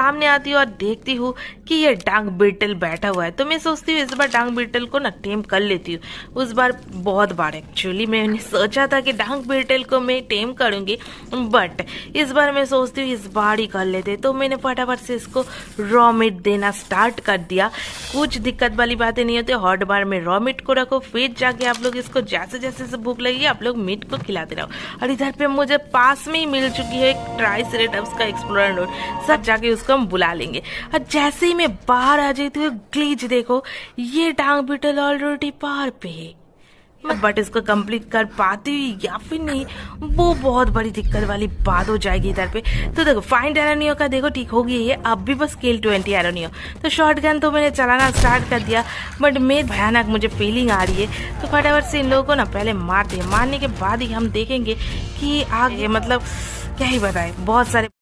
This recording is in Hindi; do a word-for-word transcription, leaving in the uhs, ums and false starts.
सामने आती हूँ और देखती हूँ कि ये डांग बीटल बैठा हुआ है। तो मैं सोचती हूँ इस बार डांग बीटल को ना टेम कर लेती हूँ। उस बार बहुत बार एक्चुअली मैंने सोचा था कि डांग बीटल को मैं टेम करूँगी, बट इस बार मैं सोचती हूँ इस बार ही कर लेते। तो मैंने फटाफट से इसको रॉ मीट देना स्टार्ट कर दिया। कुछ दिक्कत वाली बातें नहीं होती। हॉट बार में रॉ मीट को रखो, फिर जाके आप लोग इसको जैसे जैसे से भूख लगेगी आप लोग मीट को खिलाते रहो। और इधर पे मुझे पास में ही मिल चुकी है एक ट्राइसेराटॉप्स का एक्सप्लोरर नोड, सब जाके उसको हम बुला लेंगे। और जैसे ही मैं बाहर आ जाती हूँ ग्लीच देखो, ये डांग बीटल ऑलरेडी पार पे है, बट इसको कंप्लीट कर पाती या फिर नहीं वो बहुत बड़ी दिक्कत वाली बात हो जाएगी इधर पे। तो देखो फाइंड एरोनियो का देखो ठीक होगी ये, अब भी बस स्केल ट्वेंटी एरोनियो। तो शॉटगन तो मैंने चलाना स्टार्ट कर दिया, बट मैं भयानक मुझे फीलिंग आ रही है। तो फटाफट से इन लोगों को ना पहले मारते हैं, मारने के बाद ही हम देखेंगे कि आगे मतलब क्या ही बताएं। बहुत सारे